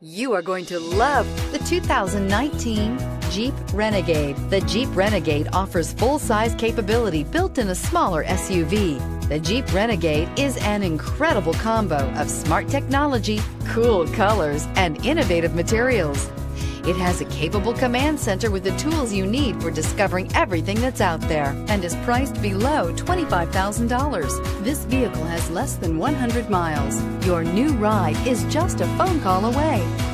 You are going to love the 2019 Jeep Renegade. The Jeep Renegade offers full-size capability built in a smaller SUV. The Jeep Renegade is an incredible combo of smart technology, cool colors, and innovative materials. It has a capable command center with the tools you need for discovering everything that's out there and is priced below $25,000. This vehicle has less than 100 miles. Your new ride is just a phone call away.